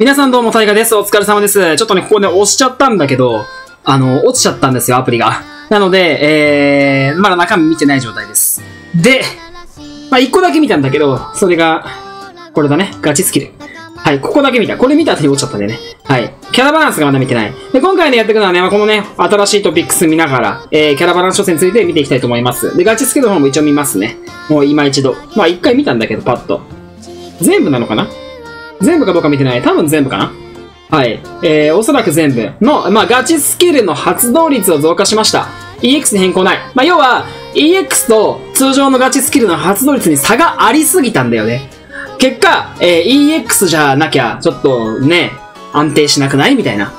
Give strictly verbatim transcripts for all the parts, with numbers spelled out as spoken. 皆さんどうも、タイガです。お疲れ様です。ちょっとね、ここね、押しちゃったんだけど、あの、落ちちゃったんですよ、アプリが。なので、えー、まだ中身見てない状態です。で、まあ、一個だけ見たんだけど、それが、これだね。ガチスキル。はい、ここだけ見た。これ見た後に落ちちゃったんだよね。はい。キャラバランスがまだ見てない。で、今回ね、やっていくのはね、まあ、このね、新しいトピックス見ながら、えー、キャラバランス初戦について見ていきたいと思います。で、ガチスキルの方も一応見ますね。もう今一度。まあ、一回見たんだけど、パッと。全部なのかな？全部かどうか見てない。多分全部かな。はい。えー、おそらく全部の、まあ、ガチスキルの発動率を増加しました。イーエックス に変更ない。まあ、要は、イーエックス と通常のガチスキルの発動率に差がありすぎたんだよね。結果、えー、イーエックス じゃなきゃ、ちょっとね、安定しなくないみたいな。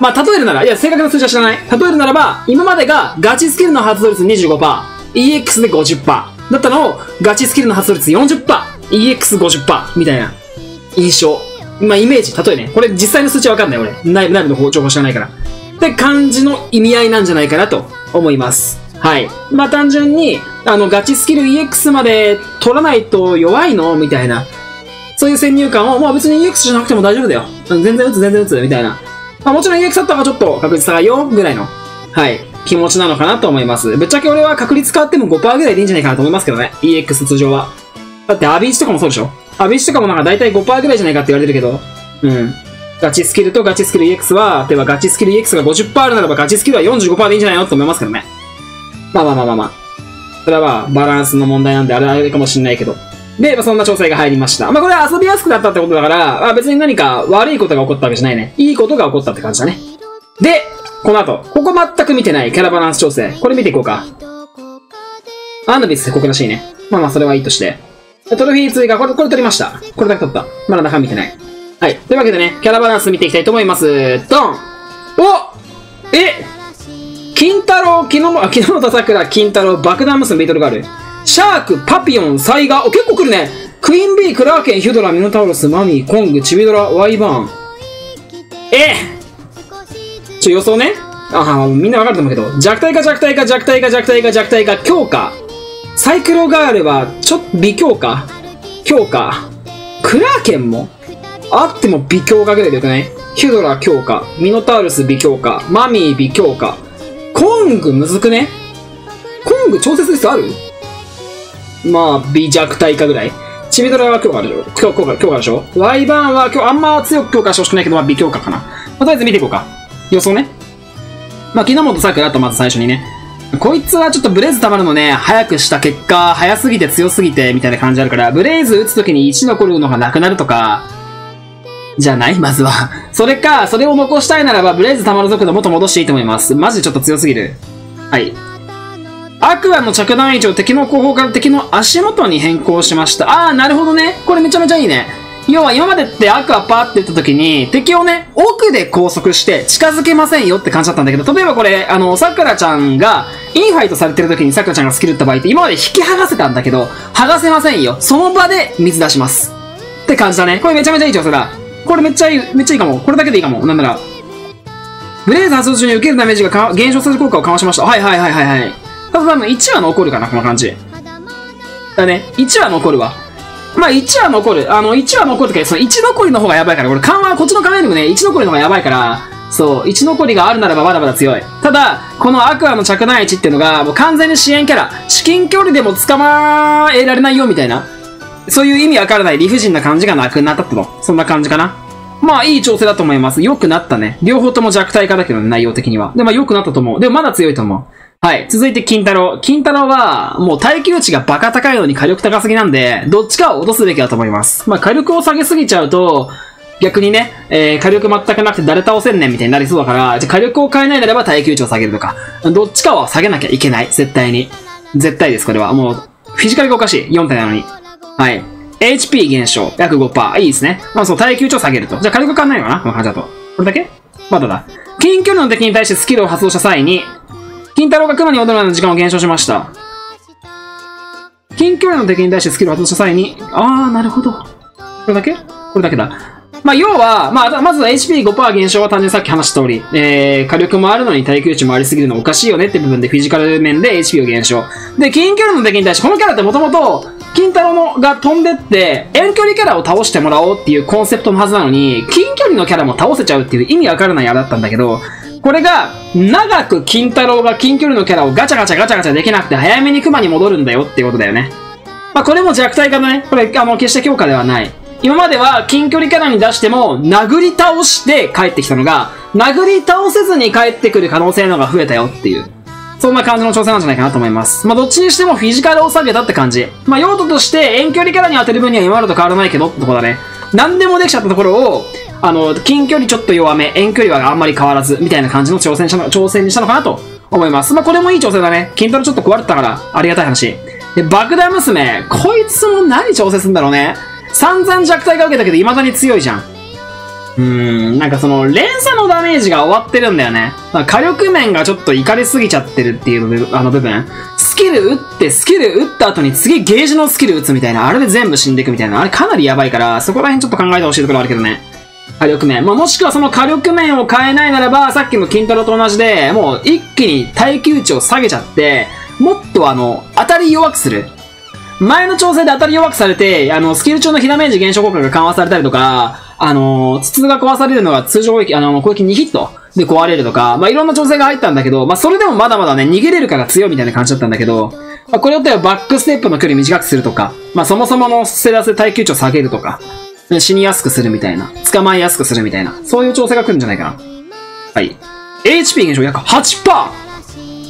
まあ、例えるなら、いや、正確な数字は知らない。例えるならば、今までがガチスキルの発動率 にじゅうごパーセント、イーエックス で ごじゅっパーセント、だったのを、ガチスキルの発動率 よんじゅっパーセント、イーエックスごじゅっパーセント、みたいな。印象。まあ、イメージ。例えね。これ実際の数値はわかんない。俺。内部、内部の情報知らないから。って感じの意味合いなんじゃないかなと思います。はい。まあ、単純に、あの、ガチスキル イーエックス まで取らないと弱いのみたいな。そういう先入観を、まあ別に イーエックス じゃなくても大丈夫だよ。全然打つ、全然打つ、みたいな。まあ、もちろん イーエックス だったらちょっと確率高いよ、ぐらいの。はい。気持ちなのかなと思います。ぶっちゃけ俺は確率変わっても ごパーセント ぐらいでいいんじゃないかなと思いますけどね。イーエックス 通常は。だってアビーチとかもそうでしょ。アビッシュとかもなんか大体 ごパーセント ぐらいじゃないかって言われてるけど、うん。ガチスキルとガチスキル イーエックス は、例えばガチスキル イーエックス が ごじゅっパーセント あるならばガチスキルは よんじゅうごパーセント でいいんじゃないのって思いますけどね。まあまあまあまあまあ。それはバランスの問題なんであれあれかもしんないけど。で、まあ、そんな調整が入りました。まあこれは遊びやすくなったってことだから、まあ、別に何か悪いことが起こったわけじゃないね。いいことが起こったって感じだね。で、この後、ここ全く見てないキャラバランス調整。これ見ていこうか。アヌビスここらしいね。まあまあそれはいいとして。トロフィー追加、これ、これ取りました。これだけ取った。まだ中見てない。はい。というわけでね、キャラバランス見ていきたいと思います。ドン！お！え！金太郎、昨日の、昨日の田桜、金太郎、爆弾娘、ビートルガール。シャーク、パピオン、サイガー。お、結構来るね。クイーンビー、クラーケン、ヒュドラ、ミノタウロス、マミー、コング、チビドラ、ワイバーン。え！ちょ、予想ね。ああ、みんなわかると思うけど。弱体化、弱体化、弱体化、弱体化、弱体化、強化。サイクロガールは、ちょっと微強化強化。クラーケンもあっても微強化ぐらいでよくない？ヒュドラ強化。ミノタウルス微強化。マミー微強化。コングむずくね？コング調節率ある？まあ、微弱体化ぐらい。チビドラは強化でしょ？強化、強化でしょ？ワイバーンは今日あんま強く強化してほしくないけど、まあ微強化かな。まあ、とりあえず見ていこうか。予想ね。まあ、木之本桜とまず最初にね。こいつはちょっとブレイズ溜まるのね、早くした結果、早すぎて強すぎてみたいな感じあるから、ブレイズ打つときにいち残るのがなくなるとか、じゃないまずは。それか、それを残したいならば、ブレイズ溜まる速度もっと戻していいと思います。マジでちょっと強すぎる。はい。アクアの着弾位置を敵の後方から敵の足元に変更しました。あー、なるほどね。これめちゃめちゃいいね。要は今までってアクアパーって打った時に敵をね、奥で拘束して近づけませんよって感じだったんだけど、例えばこれ、あの、桜ちゃんがインファイトされてる時に桜ちゃんがスキル打った場合って今まで引き剥がせたんだけど、剥がせませんよ。その場で水出します。って感じだね。これめちゃめちゃいい調整だ。これめっちゃいい、めっちゃいいかも。これだけでいいかも。なんなら、ブレイズ発動中に受けるダメージが減少する効果をかわしました。はいはいはいはいはい。ただ多分いちわ残るかな、この感じ。だね。いちわ残るわ。まあ、いちは残る。あの、いちは残るときは、そのいち残りの方がやばいから、これ、緩和、こっちの考えでもね、いち残りの方がやばいから、そう、いち残りがあるならばまだまだ強い。ただ、このアクアの着弾位置っていうのが、もう完全に支援キャラ、至近距離でも捕まえられないよ、みたいな。そういう意味わからない理不尽な感じがなくなったと。そんな感じかな。まあ、いい調整だと思います。良くなったね。両方とも弱体化だけどね、内容的には。で、まあ、良くなったと思う。でも、まだ強いと思う。はい。続いて、金太郎。金太郎は、もう耐久値がバカ高いのに火力高すぎなんで、どっちかを落とすべきだと思います。まあ、火力を下げすぎちゃうと、逆にね、えー、火力全くなくて誰倒せんねんみたいになりそうだから、じゃあ火力を変えないならば耐久値を下げるとか、どっちかは下げなきゃいけない。絶対に。絶対です、これは。もう、フィジカルがおかしい。よん体なのに。はい。エイチピー 減少。約 ごパーセント。いいですね。まあ、そう、耐久値を下げると。じゃあ火力変わんないのかなこの感じだと。これだけまだだ。近距離の敵に対してスキルを発動した際に、金太郎が熊に踊るの時間を減少しました。近距離の敵に対してスキルを発動した際に、あー、なるほど。これだけこれだけだ。まあ、要は、まあ、まず エイチピーごパーセント 減少は単純にさっき話した通り、えー、火力もあるのに耐久値もありすぎるのおかしいよねって部分でフィジカル面で エイチピー を減少。で、近距離の敵に対して、このキャラってもともと、金太郎のが飛んでって、遠距離キャラを倒してもらおうっていうコンセプトのはずなのに、近距離のキャラも倒せちゃうっていう意味わからないあれだったんだけど、これが、長く金太郎が近距離のキャラをガチャガチャガチャガチャできなくて早めにクマに戻るんだよっていうことだよね。まあこれも弱体化だね。これ、あの、決して強化ではない。今までは近距離キャラに出しても殴り倒して帰ってきたのが、殴り倒せずに帰ってくる可能性の方が増えたよっていう。そんな感じの調整なんじゃないかなと思います。まあ、どっちにしてもフィジカルを下げたって感じ。まあ、用途として遠距離キャラに当てる分には今までと変わらないけどってとこだね。何でもできちゃったところを、あの、近距離ちょっと弱め、遠距離はあんまり変わらず、みたいな感じの挑戦したの、挑戦にしたのかなと思います。まあ、これもいい調整だね。筋トレちょっと壊れてたから、ありがたい話。で、爆弾娘。こいつも何調整するんだろうね。散々弱体が受けたけど、未だに強いじゃん。うーん、なんかその、連鎖のダメージが終わってるんだよね。火力面がちょっとイカれすぎちゃってるっていう、あの部分。スキル打って、スキル打った後に次ゲージのスキル打つみたいな、あれで全部死んでいくみたいな、あれかなりやばいから、そこら辺ちょっと考えてほしいところあるけどね。火力面。まあ、もしくはその火力面を変えないならば、さっきの筋トレと同じで、もう一気に耐久値を下げちゃって、もっとあの、当たり弱くする。前の調整で当たり弱くされて、あの、スキル中の火ダメージ減少効果が緩和されたりとか、あの、筒が壊されるのが通常攻撃、あの、攻撃にヒットで壊れるとか、まあ、いろんな調整が入ったんだけど、まあ、それでもまだまだね、逃げれるから強いみたいな感じだったんだけど、まあ、これよってはバックステップの距離短くするとか、まあ、そもそものステラスで耐久値を下げるとか、死にやすくするみたいな、捕まえやすくするみたいな、そういう調整が来るんじゃないかな。はい。エイチピー 減少約 はちパーセント！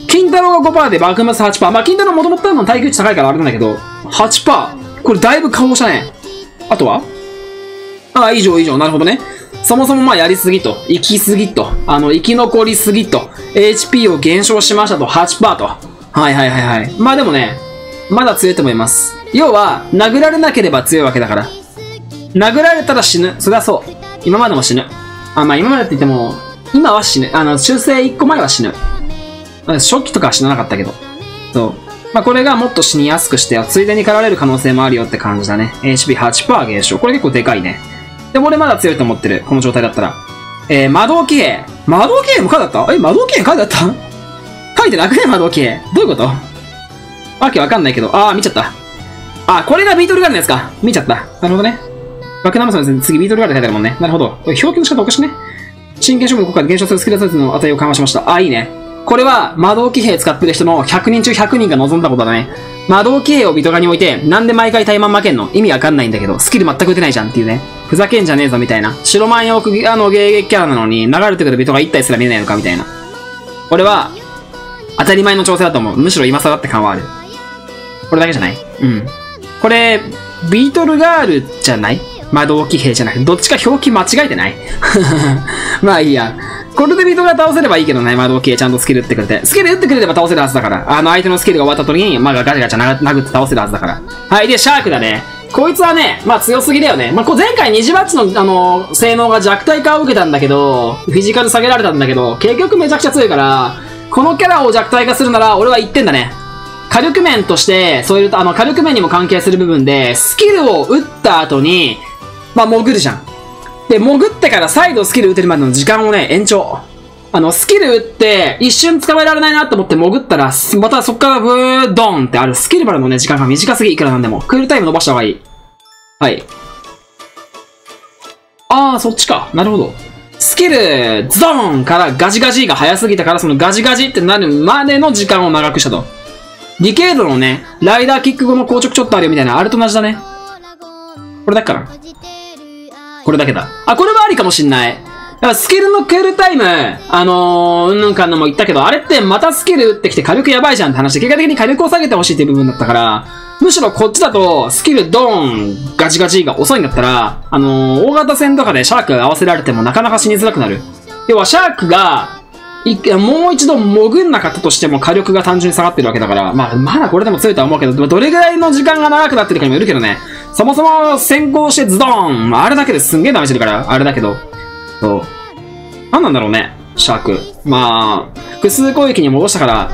金太郎が ごパーセント でバックマス はちパーセント。まあ、金太郎もともとの耐久値高いからあれなんだけど、はちパーセント。これだいぶ緩和したね。あとはああ、以上以上。なるほどね。そもそもまあやりすぎと、行きすぎと、あの、生き残りすぎと、エイチピー を減少しましたと、はちパーセント と。はいはいはいはい。まあでもね、まだ強いと思います。要は、殴られなければ強いわけだから。殴られたら死ぬ。そりゃそう。今までも死ぬ。あ、まあ今までって言っても、今は死ぬ。あの、修正いっこまえは死ぬ。初期とかは死ななかったけど。そう。まあ、これがもっと死にやすくして、ついでに狩られる可能性もあるよって感じだね。エイチピーはちパーセント 減少。これ結構でかいね。でも俺まだ強いと思ってる。この状態だったら。えー、魔導騎兵。魔導騎兵も書いてあったえ、魔導騎兵書いてあった書いてなくね魔導騎兵。どういうことわけわかんないけど。あー、見ちゃった。あー、これがビートルガールのやつか。見ちゃった。なるほどね。バックナムさんの次ビートルガール書いてあるもんね。なるほど。表記の仕方おかしくね。真剣勝負の効果で減少するスキルサイズの値を緩和しました。あー、いいね。これは、魔導騎兵使ってる人のひゃくにんちゅうひゃくにんが望んだことだね。魔導騎兵をビトガに置いて、なんで毎回タイマン負けんの意味わかんないんだけど、スキル全く打てないじゃんっていうね。ふざけんじゃねえぞみたいな。白マンを置く、あの、迎撃キャラなのに、流れてくるビトガいったいすら見えないのかみたいな。これは、当たり前の調整だと思う。むしろ今更って感はある。これだけじゃないうん。これ、ビートルガールじゃない魔導騎兵じゃなくて、どっちか表記間違えてないまあいいや。これでビートが倒せればいいけどね、魔導騎兵ちゃんとスキル打ってくれて。スキル打ってくれれば倒せるはずだから。あの、相手のスキルが終わった時に、まあガチャガチャ殴って倒せるはずだから。はい、で、シャークだね。こいつはね、まあ強すぎだよね。まあ、こう前回ニジバッチの、あの、性能が弱体化を受けたんだけど、フィジカル下げられたんだけど、結局めちゃくちゃ強いから、このキャラを弱体化するなら、俺は言ってんだね。火力面として、そういう、あの、火力面にも関係する部分で、スキルを打った後に、まあ、潜るじゃん。で、潜ってから再度スキル打てるまでの時間をね、延長。あの、スキル打って、一瞬捕まえられないなと思って潜ったら、またそっからブードーンってある。スキルまでのね、時間が短すぎ、いくらなんでも。クールタイム伸ばした方がいい。はい。あー、そっちか。なるほど。スキル、ゾーンからガジガジが早すぎたから、そのガジガジってなるまでの時間を長くしたと。ディケードのね、ライダーキック後の硬直ちょっとあるよみたいな、あれと同じだね。これだっけかな。これだけだ。あ、これはありかもしんない。だからスキルのクールタイム、あのー、うんぬんかんのも言ったけど、あれってまたスキル打ってきて火力やばいじゃんって話で、結果的に火力を下げてほしいっていう部分だったから、むしろこっちだと、スキルドーン、ガチガチが遅いんだったら、あのー、大型戦とかでシャーク合わせられてもなかなか死にづらくなる。要はシャークが、いもう一度潜んなかったとしても火力が単純に下がってるわけだから、まあ、まだこれでも強いとは思うけど、どれぐらいの時間が長くなってるかにもよるけどね。そもそも先行してズドンあれだけですんげえダメージしてるから、あれだけど。そう。なんなんだろうね、シャーク。まあ、複数攻撃に戻したから、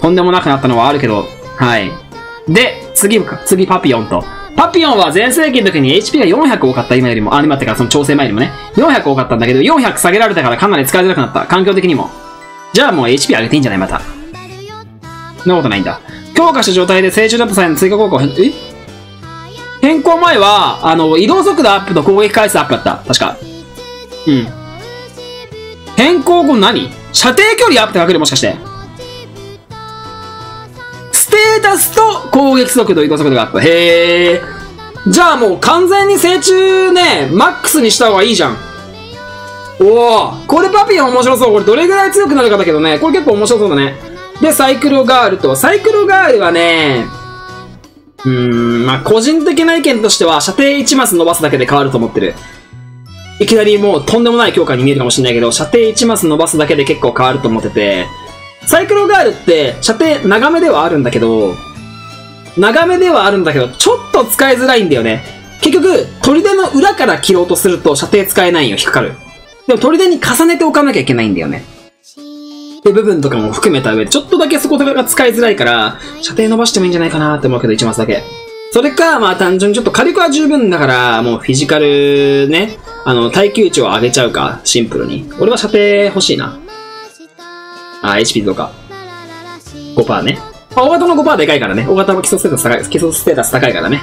とんでもなくなったのはあるけど、はい。で、次、次パピオンと。パピオンは全盛期の時に エイチピー がよんひゃく多かった今よりも、あ、今ってかその調整前よりもね、よんひゃく多かったんだけど、よんひゃく下げられたからかなり使いづらくなった。環境的にも。じゃあもう エイチピー 上げていいんじゃないまた。そんなことないんだ。強化した状態で成長ダップさんへの追加効果を、え変更前は、あの、移動速度アップと攻撃回数アップだった。確か。うん。変更後何？射程距離アップって書けるもしかして。ステータスと攻撃速度、移動速度がアップ。へえ。じゃあもう完全に正中ね、マックスにした方がいいじゃん。おお、これパピオン面白そう。これどれぐらい強くなるかだけどね。これ結構面白そうだね。で、サイクロガールと。サイクロガールはね、うーん、まあ、個人的な意見としては、射程いちマス伸ばすだけで変わると思ってる。いきなりもうとんでもない強化に見えるかもしれないけど、射程いちマス伸ばすだけで結構変わると思ってて、サイクロガールって射程長めではあるんだけど、長めではあるんだけど、ちょっと使いづらいんだよね。結局、砦の裏から切ろうとすると射程使えないよ、引っかかる。でも砦に重ねておかなきゃいけないんだよね。って部分とかも含めた上で、ちょっとだけそこが使いづらいから、射程伸ばしてもいいんじゃないかなって思うけど、いちマスだけ。それか、まあ単純にちょっと火力は十分だから、もうフィジカルね、あの、耐久値を上げちゃうか、シンプルに。俺は射程欲しいな。あ、エイチピー とか。ごパーセント ね。まあ、大型の ごパーセント でかいからね。大型も基礎ステータス高い、基礎ステータス高いからね。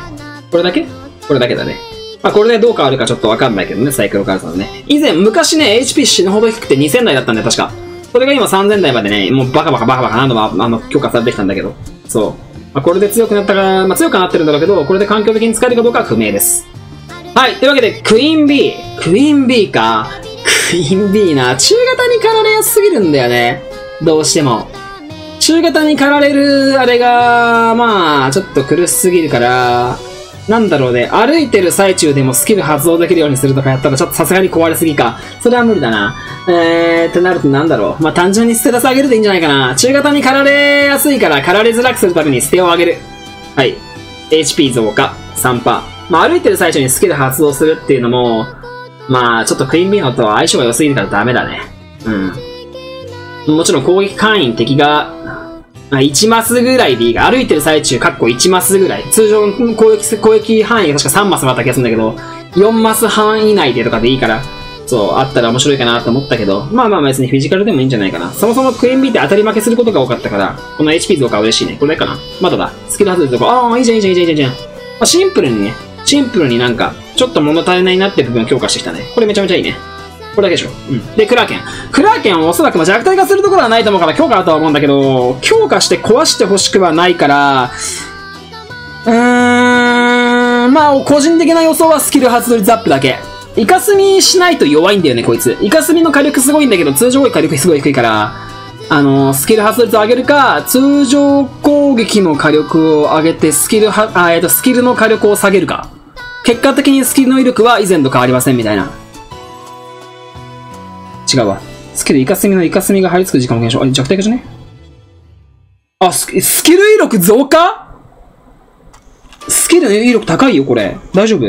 これだけ？これだけだね。まあこれでどう変わるかちょっとわかんないけどね、サイクロカードさんね。以前、昔ね、エイチピー 死ぬほど低くてにせんだいだったんだよ、確か。それが今さんぜん台までね、もうバカバカバカバカ何度もあの強化されてきたんだけど。そう。まあ、これで強くなったから、まあ強くなってるんだろうけど、これで環境的に使えるかどうかは不明です。はい。というわけで、クイーン B。クイーン B か。クイーン B な。中型に駆られやすすぎるんだよね。どうしても。中型に駆られる、あれが、まあ、ちょっと苦しすぎるから、なんだろうね。歩いてる最中でもスキル発動できるようにするとかやったらちょっとさすがに壊れすぎか。それは無理だな。えーってなるとなんだろう。まあ、単純にステータス上げるでいいんじゃないかな。中型に駆られやすいから駆られづらくするためにステを上げる。はい。エイチピー 増加 さんパーセント。まあ、歩いてる最中にスキル発動するっていうのも、まあ、ちょっとクイーンビーノとは相性が良すぎるからダメだね。うん。もちろん攻撃範囲敵が、まあ、いちマスぐらいでいいが、歩いてる最中、かっこいちマスぐらい。通常の攻撃、攻撃範囲が確かさんマスだった気がするんだけど、よんマス半以内でとかでいいから、そう、あったら面白いかなと思ったけど、まあまあ別にフィジカルでもいいんじゃないかな。そもそもクイーン B って当たり負けすることが多かったから、この エイチピー 増加は嬉しいね。これだけかな。まだだ。スキル外れとか、ああ、いいじゃんいいじゃんいいじゃんいいじゃん。まあ、シンプルにね、シンプルになんか、ちょっと物足りないなって部分を強化してきたね。これめちゃめちゃいいね。これだけでしょ。うん。で、クラーケン。クラーケンはおそらく、まあ、弱体化するところはないと思うから強化だとは思うんだけど、強化して壊してほしくはないから、うーん、まあ、個人的な予想はスキル発動率アップだけ。イカスミしないと弱いんだよね、こいつ。イカスミの火力すごいんだけど、通常攻撃火力すごい低いから、あのー、スキル発動率を上げるか、通常攻撃の火力を上げて、スキルは、あ、えっと、スキルの火力を下げるか。結果的にスキルの威力は以前と変わりません、みたいな。違うわ。スキルイカスミのイカスミが張り付く時間を減少。あれ、弱体化じゃね？あ、スキ、スキル威力増加？スキル威力高いよ、これ。大丈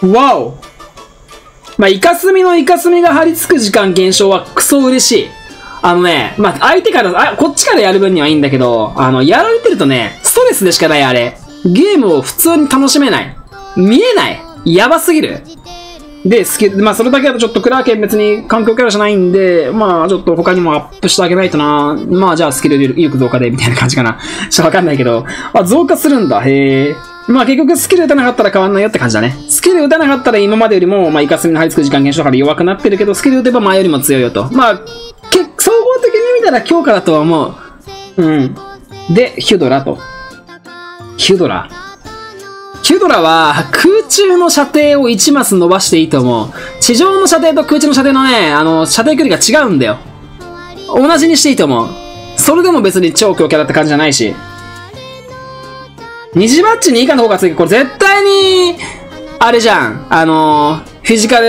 夫？わお！まあ、イカスミのイカスミが張り付く時間減少はクソ嬉しい。あのね、まあ、相手から、あ、こっちからやる分にはいいんだけど、あの、やられてるとね、ストレスでしかない、あれ。ゲームを普通に楽しめない。見えない。やばすぎる。で、スキル、まあ、それだけだとちょっとクラーケン別に環境キャラじゃないんで、まあ、ちょっと他にもアップしてあげないとな。まあ、じゃあスキル威力増加で、みたいな感じかな。ちょっとわかんないけど。あ、増加するんだ。へえ。まあ、結局スキル打たなかったら変わんないよって感じだね。スキル打たなかったら今までよりも、まあ、イカスミの張り付く時間減少から弱くなってるけど、スキル打てば前よりも強いよと。まあ、結構、総合的に見たら強化だとは思う。うん。で、ヒュドラと。ヒュドラ。ヒュドラは空中の射程をいちマス伸ばしていいと思う。地上の射程と空中の射程のね、あの、射程距離が違うんだよ。同じにしていいと思う。それでも別に超強キャラって感じじゃないし。虹バッチに以下の方が強い。これ絶対に、あれじゃん。あの、フィジカル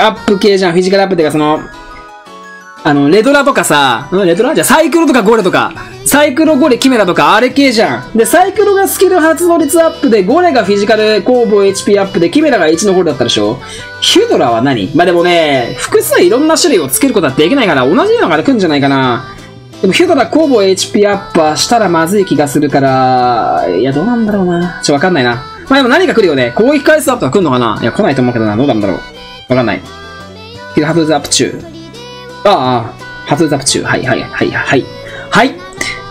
アップ系じゃん。フィジカルアップっていうかその、あの、レドラとかさ、レドラじゃあサイクロとかゴレとか、サイクロゴレキメラとかあれ系じゃん。で、サイクロがスキル発動率アップで、ゴレがフィジカル攻防 エイチピー アップで、キメラがいちのゴレだったでしょ。ヒュドラは何？まあ、でもね、複数いろんな種類をつけることはできないから、同じようなのが来るんじゃないかな。でもヒュドラ攻防 エイチピー アップはしたらまずい気がするから、いや、どうなんだろうな。ちょ、わかんないな。まあ、でも何か来るよね。攻撃回数アップは来るのかな？いや、来ないと思うけどな。どうなんだろう。わかんない。スキル発動率アップ中。ああ、発動アップ中。はいはいはいはい。はい。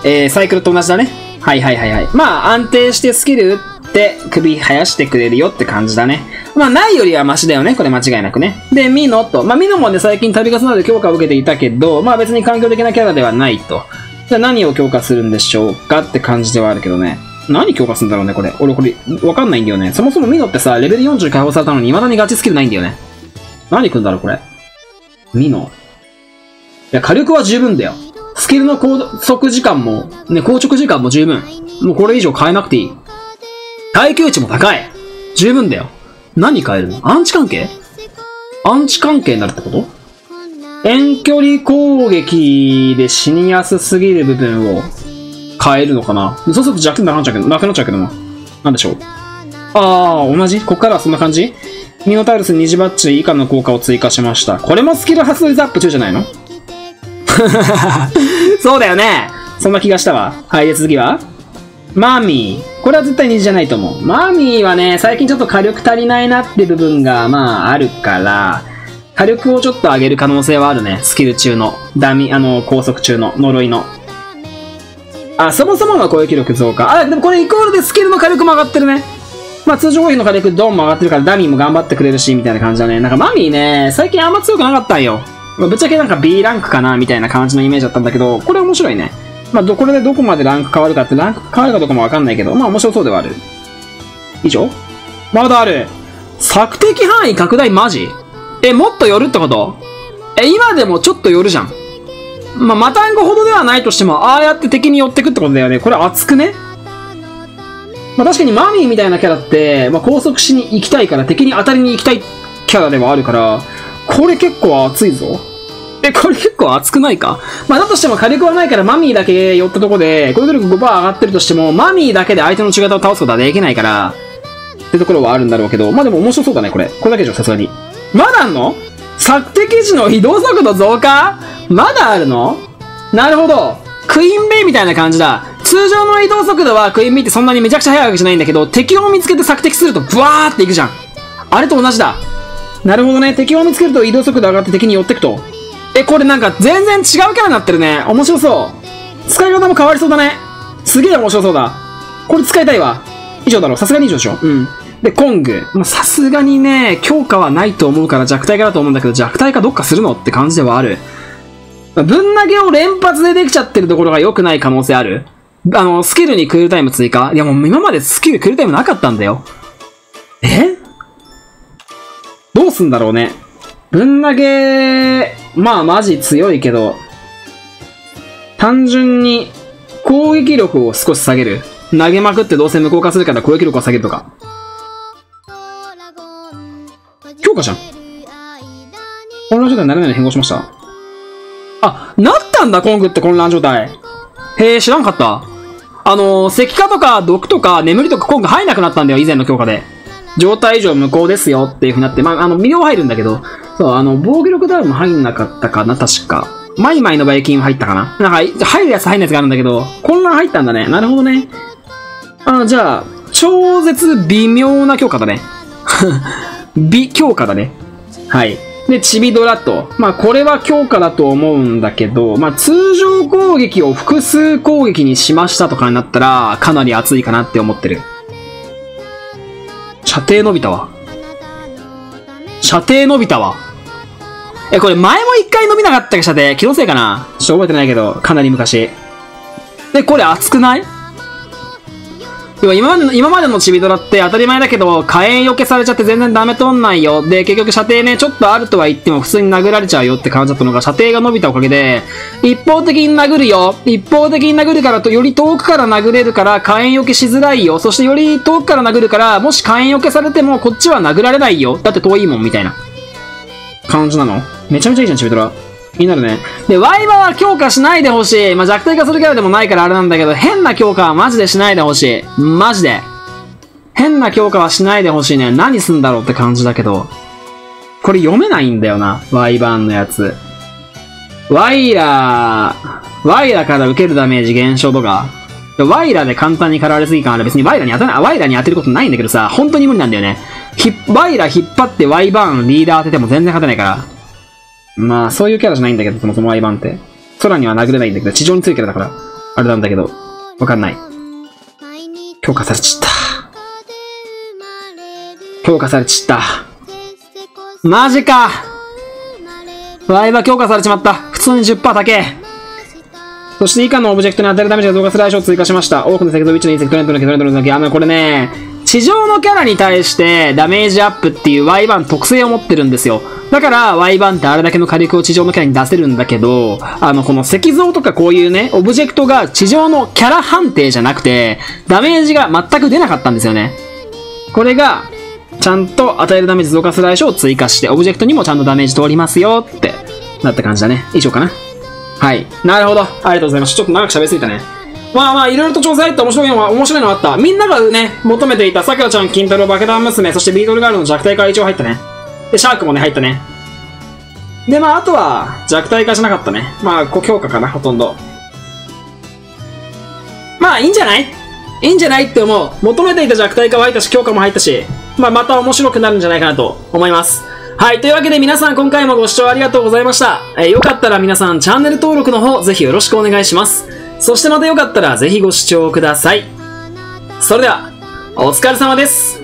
えー、サイクルと同じだね。はいはいはいはい。まあ、安定してスキル打っって首生やしてくれるよって感じだね。まあ、ないよりはマシだよね。これ間違いなくね。で、ミノと。まあ、ミノもね、最近度重なる強化を受けていたけど、まあ別に環境的なキャラではないと。じゃあ何を強化するんでしょうかって感じではあるけどね。何強化するんだろうね、これ。俺これ、わかんないんだよね。そもそもミノってさ、レベルよんじゅう解放されたのに未だにガチスキルないんだよね。何来るんだろう、これ。ミノ。いや、火力は十分だよ。スキルの拘束時間も、ね、硬直時間も十分。もうこれ以上変えなくていい。耐久値も高い。十分だよ。何変えるの？アンチ関係？アンチ関係になるってこと？遠距離攻撃で死にやすすぎる部分を変えるのかな？そうすると弱点なくなっちゃうけど、なくなっちゃうけどな。なんでしょう。あー、同じ？こっからはそんな感じ？ミノタウルスにじバッジ以下の効果を追加しました。これもスキル発動率アップ中じゃないの？そうだよね。そんな気がしたわ。はい、で次はマミー。これは絶対虹じゃないと思う。マミーはね、最近ちょっと火力足りないなって部分が、まあ、あるから、火力をちょっと上げる可能性はあるね。スキル中の、ダミ、あの、拘束中の、呪いの。あ、そもそもの攻撃力増加。あ、でもこれイコールでスキルの火力も上がってるね。まあ、通常攻撃の火力ドンも上がってるから、ダミーも頑張ってくれるし、みたいな感じだね。なんかマミーね、最近あんま強くなかったんよ。ぶっちゃけなんか B ランクかなみたいな感じのイメージだったんだけど、これ面白いね。まあ、ど、これでどこまでランク変わるかって、ランク変わるかどうかもわかんないけど、まあ面白そうではある。以上？まだある。索敵範囲拡大マジ？え、もっと寄るってこと？え、今でもちょっと寄るじゃん。まあ、マタンゴほどではないとしても、ああやって敵に寄ってくってことだよね。これ熱くね？まあ、確かにマミーみたいなキャラって、まあ、拘束しに行きたいから、敵に当たりに行きたいキャラではあるから、これ結構熱いぞ。え、これ結構熱くないか？まあ、だとしても火力はないからマミーだけ寄ったとこで、攻撃力ごパーセント上がってるとしても、マミーだけで相手の血型を倒すことはできないから、ってところはあるんだろうけど、まあでも面白そうだね、これ。これだけでしょ、さすがに。まだあんの？索敵時の移動速度増加？まだあるの？なるほど。クイーンベイみたいな感じだ。通常の移動速度はクイーンベイってそんなにめちゃくちゃ速いわけじゃないんだけど、敵を見つけて索敵するとブワーっていくじゃん。あれと同じだ。なるほどね。敵を見つけると移動速度上がって敵に寄ってくと。え、これなんか全然違うキャラになってるね。面白そう。使い方も変わりそうだね。すげえ面白そうだ。これ使いたいわ。以上だろう。さすがに以上でしょ。うん。で、コング。まあ、さすがにね、強化はないと思うから弱体化だと思うんだけど、弱体化どっかするのって感じではある。ぶん投げを連発でできちゃってるところが良くない可能性ある。あの、スキルにクールタイム追加。いやもう今までスキルクールタイムなかったんだよ。え？どうすんだろうね。ぶん投げ、まあマジ強いけど、単純に攻撃力を少し下げる。投げまくってどうせ無効化するから攻撃力を下げるとか。強化じゃん。混乱状態にならないように変更しました。あ、なったんだ、コングって混乱状態。へえ、知らんかった。あの、石化とか毒とか眠りとかコング入んなくなったんだよ、以前の強化で。状態以上無効ですよっていう風になって、まあ、あの、微量入るんだけど、そう、あの、防御力ダウンも入んなかったかな、確か。マイマイのバイキン入ったかな。なんか、入るやつ入んないやつがあるんだけど、混乱入ったんだね。なるほどね。あ、じゃあ、超絶微妙な強化だね。微強化だね。はい。で、チビドラと。まあ、これは強化だと思うんだけど、まあ、通常攻撃を複数攻撃にしましたとかになったら、かなり熱いかなって思ってる。射程伸びたわ。射程伸びたわ。え、これ前も一回伸びなかったっけ、射程。気のせいかな？ちょっと覚えてないけど、かなり昔。で、これ熱くない？今までの、今までのチビドラって当たり前だけど、火炎よけされちゃって全然ダメとんないよ。で、結局射程ね、ちょっとあるとは言っても普通に殴られちゃうよって感じだったのが、射程が伸びたおかげで、一方的に殴るよ。一方的に殴るからと、より遠くから殴れるから火炎よけしづらいよ。そしてより遠くから殴るから、もし火炎よけされてもこっちは殴られないよ。だって遠いもん、みたいな。感じなの？めちゃめちゃいいじゃん、チビドラ。気になるね。で、ワイバは強化しないでほしい。まあ、弱体化するキャラでもないからあれなんだけど、変な強化はマジでしないでほしい。マジで。変な強化はしないでほしいね。何すんだろうって感じだけど。これ読めないんだよな。ワイバーンのやつ。ワイラー、ワイラから受けるダメージ減少とか。ワイラで簡単に狩られすぎ感ある。別にワイラに当たない、ワイラに当てることないんだけどさ、本当に無理なんだよね。ひ、ワイラ引っ張ってワイバーンリーダー当てても全然勝てないから。まあ、そういうキャラじゃないんだけど、そもそもワイバーンって。空には殴れないんだけど、地上についてるキャラだから、あれなんだけど、わかんない。強化されちゃった。強化されちった。マジか。ワイは強化されちまった。普通に じゅっパーセント 高え。そして以下のオブジェクトに与えるダメージが増加する相性を追加しました。多くのセクトウィッチの隕石、トレントのキャトレントのキャ、あのこれね、地上のキャラに対してダメージアップっていう ワイワン 特性を持ってるんですよ。だから ワイワン ってあれだけの火力を地上のキャラに出せるんだけど、あのこの石像とかこういうね、オブジェクトが地上のキャラ判定じゃなくて、ダメージが全く出なかったんですよね。これが、ちゃんと与えるダメージ増加する相性を追加して、オブジェクトにもちゃんとダメージ通りますよってなった感じだね。以上かな。はい。なるほど。ありがとうございます。ちょっと長く喋りすぎたね。まあまあ、いろいろと調査入って面白いのは、面白いのあった。みんながね、求めていたさくらちゃん、金太郎、爆弾娘、そしてビートルガールの弱体化が一応入ったね。で、シャークもね、入ったね。で、まあ、あとは、弱体化じゃなかったね。まあ、強化かな、ほとんど。まあ、いいんじゃない?いいんじゃないって思う。求めていた弱体化は入ったし、強化も入ったし、まあ、また面白くなるんじゃないかなと思います。はい。というわけで皆さん今回もご視聴ありがとうございました。えー、よかったら皆さんチャンネル登録の方ぜひよろしくお願いします。そしてまたよかったらぜひご視聴ください。それでは、お疲れ様です。